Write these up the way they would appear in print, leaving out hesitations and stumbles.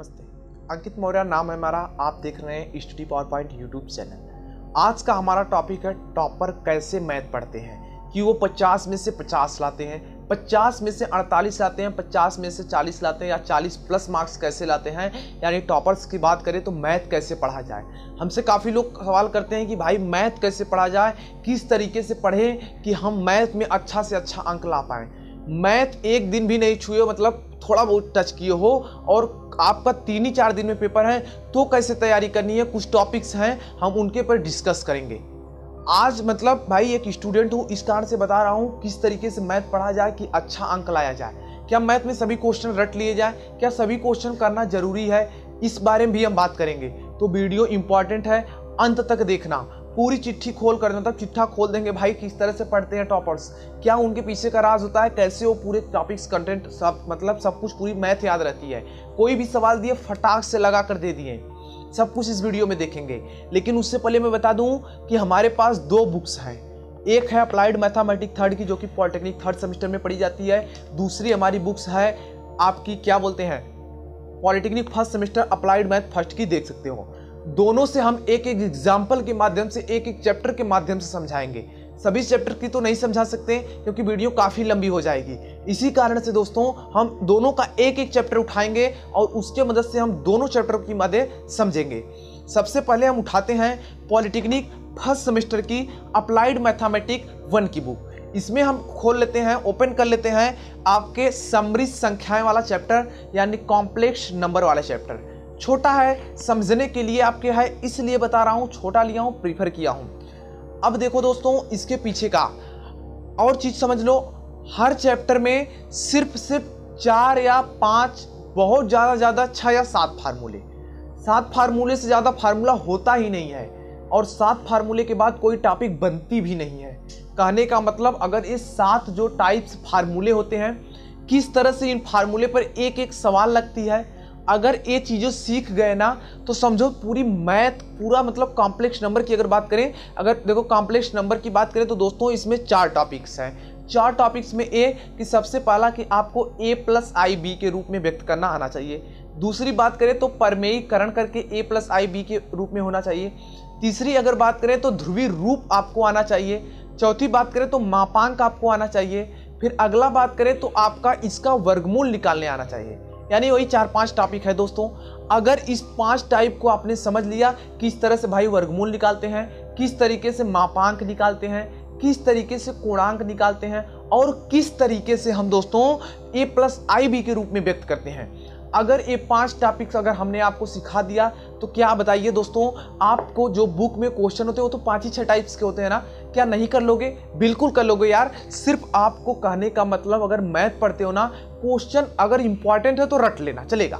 नमस्ते, अंकित मौर्य नाम है हमारा। आप देख रहे हैं study power point YouTube channel. आज का हमारा टॉपिक है टॉपर कैसे मैथ पढ़ते हैं कि वो 50 में से 50 लाते हैं, 50 में से 48 लाते हैं, 50 में से 40 लाते हैं या 40 प्लस मार्क्स कैसे लाते हैं। यानी टॉपर्स की बात करें तो मैथ कैसे पढ़ा जाए। हमसे काफ़ी लोग सवाल करते हैं कि भाई मैथ कैसे पढ़ा जाए, किस तरीके से पढ़ें कि हम मैथ में अच्छा से अच्छा अंक ला पाएँ। मैथ एक दिन भी नहीं छुए, मतलब थोड़ा बहुत टच किए हो और आपका 3-4 दिन में पेपर है तो कैसे तैयारी करनी है। कुछ टॉपिक्स हैं, हम उनके पर डिस्कस करेंगे आज। मतलब भाई एक स्टूडेंट हूँ, इस कारण से बता रहा हूँ किस तरीके से मैथ पढ़ा जाए कि अच्छा अंक लाया जाए। क्या मैथ में सभी क्वेश्चन रट लिए जाए, क्या सभी क्वेश्चन करना ज़रूरी है, इस बारे में भी हम बात करेंगे। तो वीडियो इंपॉर्टेंट है, अंत तक देखना, पूरी चिट्ठी खोल कर देना, चिट्ठा खोल देंगे भाई किस तरह से पढ़ते हैं टॉपर्स, क्या उनके पीछे का राज होता है, कैसे वो पूरे टॉपिक्स कंटेंट सब मतलब सब कुछ पूरी मैथ याद रहती है। कोई भी सवाल दिए फटाक से लगा कर दे दिए, सब कुछ इस वीडियो में देखेंगे। लेकिन उससे पहले मैं बता दूं कि हमारे पास 2 बुक्स हैं। एक है अप्लाइड मैथामेटिक थर्ड की, जो कि पॉलिटेक्निक थर्ड सेमेस्टर में पढ़ी जाती है। दूसरी हमारी बुक्स है आपकी क्या बोलते हैं polytechnic first semester applied math first की, देख सकते हो। दोनों से हम एक एक एग्जाम्पल के माध्यम से एक चैप्टर के माध्यम से समझाएंगे। सभी चैप्टर की तो नहीं समझा सकते क्योंकि वीडियो काफ़ी लंबी हो जाएगी। इसी कारण से दोस्तों हम दोनों का एक चैप्टर उठाएंगे और उसके मदद से हम दोनों चैप्टर की मदद समझेंगे। सबसे पहले हम उठाते हैं पॉलिटेक्निक फर्स्ट सेमेस्टर की अप्लाइड मैथामेटिक 1 की बुक। इसमें हम खोल लेते हैं, ओपन कर लेते हैं आपके समरी संख्याएँ वाला चैप्टर, यानी कॉम्प्लेक्स नंबर वाला चैप्टर। छोटा है, समझने के लिए आपके है, इसलिए बता रहा हूँ, छोटा लिया हूँ, प्रीफर किया हूँ। अब देखो दोस्तों इसके पीछे का और चीज़ समझ लो। हर चैप्टर में सिर्फ 4 या 5, बहुत ज़्यादा 6 या 7 फार्मूले, 7 फार्मूले से ज़्यादा फार्मूला होता ही नहीं है और 7 फार्मूले के बाद कोई टॉपिक बनती भी नहीं है। कहने का मतलब अगर ये 7 जो टाइप्स फार्मूले होते हैं, किस तरह से इन फार्मूले पर एक सवाल लगती है, अगर ये चीज़ें सीख गए ना तो समझो पूरी मैथ पूरा मतलब कॉम्प्लेक्स नंबर की अगर बात करें, अगर देखो कॉम्प्लेक्स नंबर की बात करें तो दोस्तों इसमें 4 टॉपिक्स हैं। 4 टॉपिक्स में ए कि सबसे पहला कि आपको a+ib के रूप में व्यक्त करना आना चाहिए। दूसरी बात करें तो परमेयीकरण करके a+ib के रूप में होना चाहिए। तीसरी अगर बात करें तो ध्रुवीय रूप आपको आना चाहिए। चौथी बात करें तो मापांक आपको आना चाहिए। फिर अगला बात करें तो आपका इसका वर्गमूल निकालने आना चाहिए। यानी वही 4-5 टॉपिक है दोस्तों। अगर इस 5 टाइप को आपने समझ लिया, किस तरह से भाई वर्गमूल निकालते हैं, किस तरीके से मापांक निकालते हैं, किस तरीके से कोणांक निकालते हैं और किस तरीके से हम दोस्तों a+ib के रूप में व्यक्त करते हैं, अगर ये 5 टॉपिक्स अगर हमने आपको सिखा दिया तो क्या बताइए दोस्तों, आपको जो बुक में क्वेश्चन होते हैं वो तो 5 ही 6 टाइप्स के होते हैं ना, क्या नहीं कर लोगे? बिल्कुल कर लोगे यार। सिर्फ आपको कहने का मतलब अगर मैथ पढ़ते हो ना, क्वेश्चन अगर इंपॉर्टेंट है तो रट लेना, चलेगा,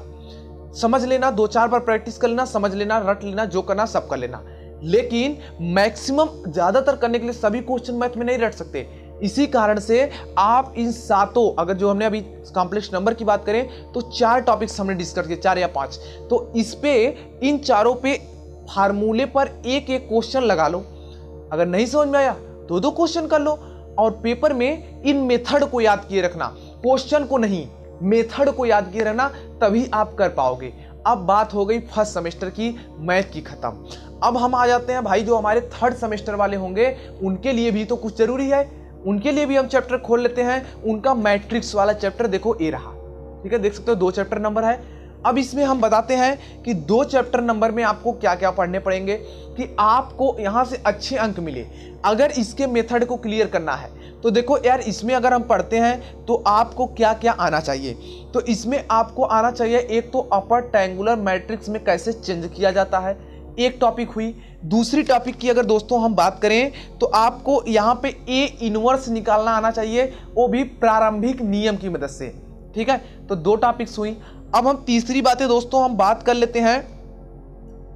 समझ लेना, 2-4 बार प्रैक्टिस कर लेना, समझ लेना, रट लेना, जो करना सब कर लेना। लेकिन मैक्सिमम ज़्यादातर करने के लिए सभी क्वेश्चन मैथ में नहीं रट सकते। इसी कारण से आप इन 7 अगर जो हमने अभी कॉम्प्लेक्स नंबर की बात करें तो 4 टॉपिक्स हमने डिस्कस किए, 4 या 5, तो इस पे इन 4 पे फार्मूले पर एक क्वेश्चन लगा लो। अगर नहीं समझ में आया 2-2 क्वेश्चन कर लो और पेपर में इन मेथड को याद किए रखना, क्वेश्चन को नहीं, मेथड को याद किए रहना, तभी आप कर पाओगे। अब बात हो गई फर्स्ट सेमेस्टर की मैथ की खत्म। अब हम आ जाते हैं भाई जो हमारे थर्ड सेमेस्टर वाले होंगे उनके लिए भी तो कुछ जरूरी है, उनके लिए भी हम चैप्टर खोल लेते हैं। उनका मैट्रिक्स वाला चैप्टर देखो ये रहा, ठीक है, देख सकते हो 2 चैप्टर नंबर है। अब इसमें हम बताते हैं कि 2 चैप्टर नंबर में आपको क्या क्या पढ़ने पड़ेंगे कि आपको यहाँ से अच्छे अंक मिले। अगर इसके मेथड को क्लियर करना है तो देखो यार इसमें अगर हम पढ़ते हैं तो आपको क्या क्या आना चाहिए, तो इसमें आपको आना चाहिए एक तो अपर ट्रायंगुलर मैट्रिक्स में कैसे चेंज किया जाता है, एक टॉपिक हुई। दूसरी टॉपिक की अगर दोस्तों हम बात करें तो आपको यहाँ पे ए इनवर्स निकालना आना चाहिए, वो भी प्रारंभिक नियम की मदद से, ठीक है, तो 2 टॉपिक्स हुई। अब हम तीसरी बातें दोस्तों हम बात कर लेते हैं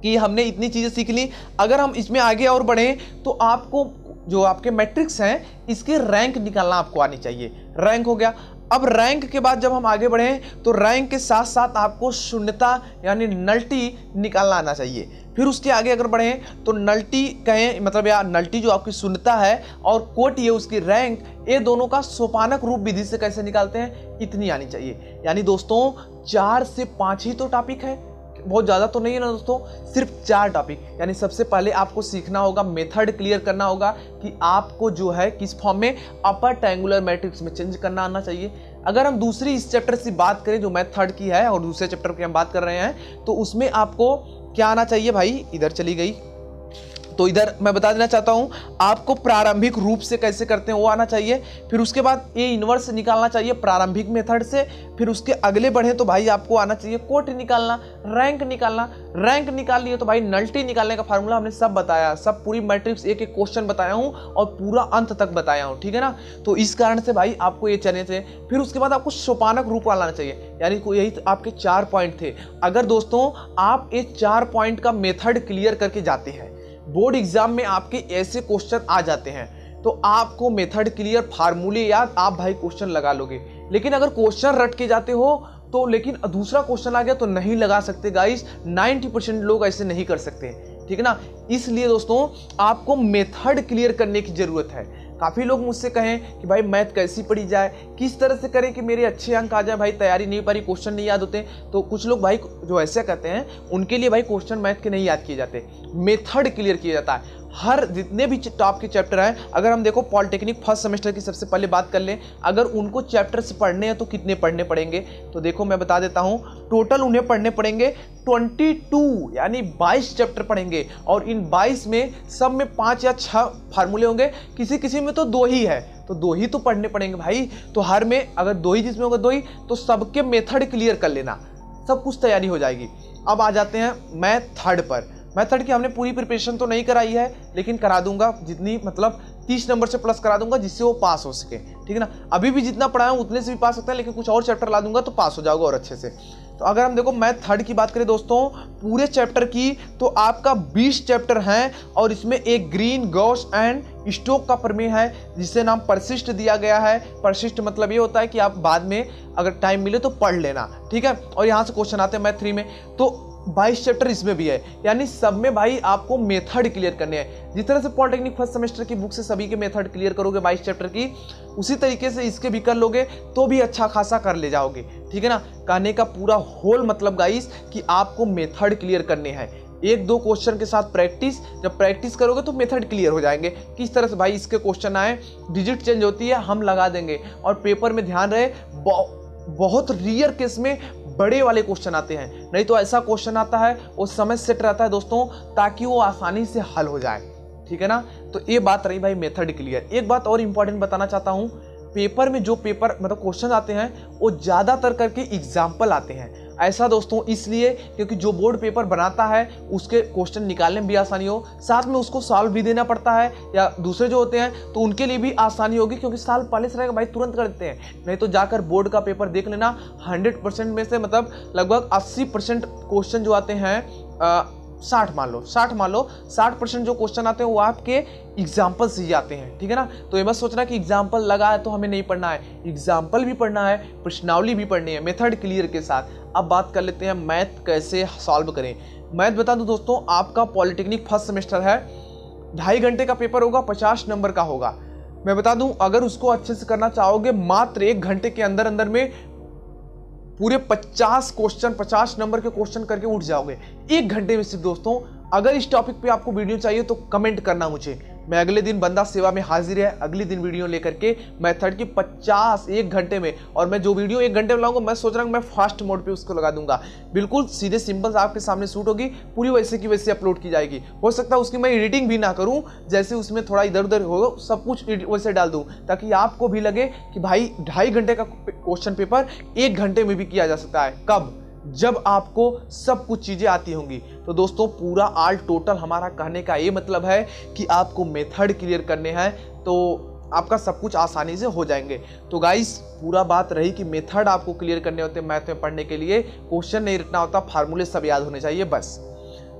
कि हमने इतनी चीज़ें सीख ली। अगर हम इसमें आगे और बढ़ें तो आपको जो आपके मैट्रिक्स हैं इसके रैंक निकालना आपको आनी चाहिए। रैंक हो गया। अब रैंक के बाद जब हम आगे बढ़े तो रैंक के साथ साथ आपको शून्यता यानी नल्टी निकालना आना चाहिए। फिर उसके आगे अगर बढ़ें तो नल्टी कहें मतलब या नल्टी जो आपकी शून्यता है और कोट ये उसकी रैंक, ये दोनों का सोपानक रूप विधि से कैसे निकालते हैं इतनी आनी चाहिए। यानी दोस्तों 4 से 5 ही तो टॉपिक है, बहुत ज़्यादा तो नहीं है ना दोस्तों, सिर्फ 4 टॉपिक। यानी सबसे पहले आपको सीखना होगा, मेथड क्लियर करना होगा कि आपको जो है किस फॉर्म में अपर ट्रायंगुलर मैट्रिक्स में चेंज करना आना चाहिए। अगर हम दूसरी इस चैप्टर से बात करें जो मैथ थर्ड की है और दूसरे चैप्टर की हम बात कर रहे हैं, तो उसमें आपको क्या आना चाहिए भाई, इधर चली गई, तो इधर मैं बता देना चाहता हूं आपको प्रारंभिक रूप से कैसे करते हैं वो आना चाहिए। फिर उसके बाद ए इन्वर्स निकालना चाहिए प्रारंभिक मेथड से। फिर उसके अगले बढ़े तो भाई आपको आना चाहिए कोट निकालना, रैंक निकालना। रैंक निकाल लिए तो भाई नल्टी निकालने का फार्मूला हमने सब बताया, सब पूरी मैट्रिक्स एक एक क्वेश्चन बताया हूँ और पूरा अंत तक बताया हूँ, ठीक है ना। तो इस कारण से भाई आपको ये चलने चाहिए। फिर उसके बाद आपको सोपानक रूप वाला आना चाहिए, यानी यही आपके 4 पॉइंट थे। अगर दोस्तों आप ये 4 पॉइंट का मेथड क्लियर करके जाते हैं, बोर्ड एग्जाम में आपके ऐसे क्वेश्चन आ जाते हैं, तो आपको मेथड क्लियर फार्मूले याद, आप भाई क्वेश्चन लगा लोगे। लेकिन अगर क्वेश्चन रट के जाते हो तो, लेकिन दूसरा क्वेश्चन आ गया तो नहीं लगा सकते गाइस, 90% लोग ऐसे नहीं कर सकते, ठीक है ना। इसलिए दोस्तों आपको मेथड क्लियर करने की ज़रूरत है। काफ़ी लोग मुझसे कहें कि भाई मैथ कैसी पढ़ी जाए, किस तरह से करें कि मेरे अच्छे अंक आ जाए, भाई तैयारी नहीं पारी, क्वेश्चन नहीं याद होते। तो कुछ लोग भाई जो ऐसे कहते हैं उनके लिए भाई क्वेश्चन मैथ के नहीं याद किए जाते, मेथड क्लियर किया जाता है। हर जितने भी टॉप के चैप्टर हैं, अगर हम देखो पॉलिटेक्निक फर्स्ट सेमेस्टर की सबसे पहले बात कर लें, अगर उनको चैप्टर से पढ़ने हैं तो कितने पढ़ने पड़ेंगे, तो देखो मैं बता देता हूँ, टोटल उन्हें पढ़ने पड़ेंगे 22 यानी 22 चैप्टर पढ़ेंगे। और इन 22 में सब में 5 या 6 फार्मूले होंगे, किसी किसी में तो 2 ही है, तो 2 ही तो पढ़ने पड़ेंगे भाई। तो हर में अगर 2 ही जिसमें होगा 2 ही, तो सबके मेथड क्लियर कर लेना, सब कुछ तैयारी हो जाएगी। अब आ जाते हैं मैथ थर्ड पर। मैथ थर्ड की हमने पूरी प्रिपरेशन तो नहीं कराई है, लेकिन करा दूंगा जितनी, मतलब 30 नंबर से प्लस करा दूंगा जिससे वो पास हो सके, ठीक है ना। अभी भी जितना पढ़ाया हूँ उतने से भी पास होता है, लेकिन कुछ और चैप्टर ला दूंगा तो पास हो जाओगे और अच्छे से। तो अगर हम देखो मैथ थर्ड की बात करें दोस्तों पूरे चैप्टर की, तो आपका 20 चैप्टर हैं और इसमें एक ग्रीन, गॉस एंड स्टोक का प्रमेय है जिसे नाम परसिस्ट दिया गया है। परसिस्ट मतलब ये होता है कि आप बाद में अगर टाइम मिले तो पढ़ लेना, ठीक है। और यहाँ से क्वेश्चन आते हैं मैथ थ्री में, तो 22 चैप्टर इसमें भी है, यानी सब में भाई आपको मेथड क्लियर करने हैं। जिस तरह से पॉलिटेक्निक फर्स्ट सेमेस्टर की बुक से सभी के मेथड क्लियर करोगे 22 चैप्टर की, उसी तरीके से इसके भी कर लोगे तो भी अच्छा खासा कर ले जाओगे, ठीक है ना। कहने का पूरा होल मतलब गाइस कि आपको मेथड क्लियर करने हैं। 1-2 क्वेश्चन के साथ प्रैक्टिस, जब प्रैक्टिस करोगे तो मेथड क्लियर हो जाएंगे। किस तरह से भाई इसके क्वेश्चन आए, डिजिट चेंज होती है, हम लगा देंगे। और पेपर में ध्यान रहे, बहुत रेयर केस में बड़े वाले क्वेश्चन आते हैं, नहीं तो ऐसा क्वेश्चन आता है वो समझ सेट रहता है दोस्तों, ताकि वो आसानी से हल हो जाए, ठीक है ना। तो ये बात रही भाई मेथड क्लियर। एक बात और इम्पॉर्टेंट बताना चाहता हूँ, पेपर में जो पेपर मतलब क्वेश्चन आते हैं वो ज़्यादातर करके एग्जाम्पल आते हैं। ऐसा दोस्तों इसलिए क्योंकि जो बोर्ड पेपर बनाता है उसके क्वेश्चन निकालने में भी आसानी हो, साथ में उसको सॉल्व भी देना पड़ता है, या दूसरे जो होते हैं तो उनके लिए भी आसानी होगी क्योंकि साल पहले से रहेगा भाई, तुरंत कर देते हैं। नहीं तो जाकर बोर्ड का पेपर देख लेना, 100% में से मतलब लगभग 80% क्वेश्चन जो आते हैं, 60% जो क्वेश्चन आते हैं वो आपके एग्जाम्पल से ही आते हैं, ठीक है ना। तो ये मत सोचना कि एग्जाम्पल लगा है तो हमें नहीं पढ़ना है, एग्जाम्पल भी पढ़ना है, प्रश्नावली भी पढ़नी है मेथड क्लियर के साथ। अब बात कर लेते हैं मैथ कैसे सॉल्व करें। मैथ बता दूं दोस्तों, आपका पॉलिटेक्निक फर्स्ट सेमेस्टर है, 2.5 घंटे का पेपर होगा, 50 नंबर का होगा। मैं बता दूं अगर उसको अच्छे से करना चाहोगे मात्र 1 घंटे के अंदर अंदर में पूरे 50 क्वेश्चन 50 नंबर के क्वेश्चन करके उठ जाओगे 1 घंटे में सिर्फ दोस्तों। अगर इस टॉपिक पे आपको वीडियो चाहिए तो कमेंट करना मुझे, मैं अगले दिन बंदा सेवा में हाजिर है, अगले दिन वीडियो लेकर के मैथड की 50 1 घंटे में। और मैं जो वीडियो 1 घंटे में लाऊंगा, मैं सोच रहा हूँ मैं फास्ट मोड पे उसको लगा दूंगा, बिल्कुल सीधे सिंपल आपके सामने शूट होगी, पूरी वैसे की वैसे अपलोड की जाएगी। हो सकता है उसकी मैं एडिटिंग भी ना करूँ, जैसे उसमें थोड़ा इधर उधर हो सब कुछ वैसे डाल दूँ, ताकि आपको भी लगे कि भाई 2.5 घंटे का क्वेश्चन पेपर 1 घंटे में भी किया जा सकता है। कब? जब आपको सब कुछ चीज़ें आती होंगी। तो दोस्तों पूरा ऑल टोटल हमारा कहने का ये मतलब है कि आपको मेथड क्लियर करने हैं तो आपका सब कुछ आसानी से हो जाएंगे। तो गाइस पूरा बात रही कि मेथड आपको क्लियर करने होते हैं मैथ में पढ़ने के लिए, क्वेश्चन नहीं रटना होता, फार्मूले सब याद होने चाहिए बस।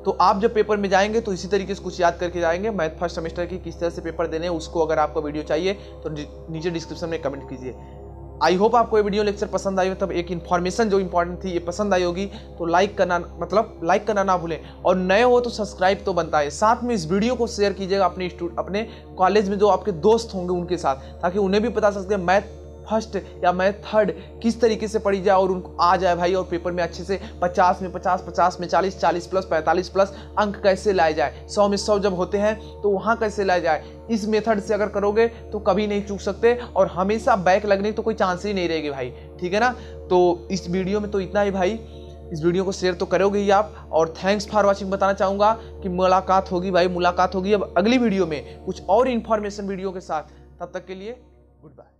तो आप जब पेपर में जाएंगे तो इसी तरीके से कुछ याद करके जाएंगे। मैथ फर्स्ट सेमेस्टर की किस तरह से पेपर देने हैं उसको अगर आपको वीडियो चाहिए तो नीचे डिस्क्रिप्शन में कमेंट कीजिए। आई होप आपको ये वीडियो लेक्चर पसंद आई हो, तब एक इन्फॉर्मेशन जो इंपॉर्टेंट थी ये पसंद आई होगी, तो लाइक करना ना भूलें, और नए हो तो सब्सक्राइब तो बनता है। साथ में इस वीडियो को शेयर कीजिएगा अपने कॉलेज में जो आपके दोस्त होंगे उनके साथ, ताकि उन्हें भी पता चल सके मैथ फर्स्ट या मैथ थर्ड किस तरीके से पढ़ी जाए और उनको आ जाए भाई, और पेपर में अच्छे से 50 में 50, 50 में 40, 40 प्लस, 45 प्लस अंक कैसे लाए जाए, 100 में 100 जब होते हैं तो वहाँ कैसे लाए जाए। इस मेथड से अगर करोगे तो कभी नहीं चूक सकते और हमेशा बैक लगने तो कोई चांस ही नहीं रहेगी भाई, ठीक है ना। तो इस वीडियो में तो इतना ही भाई, इस वीडियो को शेयर तो करोगे ही आप, और थैंक्स फॉर वाचिंग बताना चाहूँगा कि मुलाकात होगी अब अगली वीडियो में कुछ और इन्फॉर्मेशन वीडियो के साथ। तब तक के लिए गुड बाय।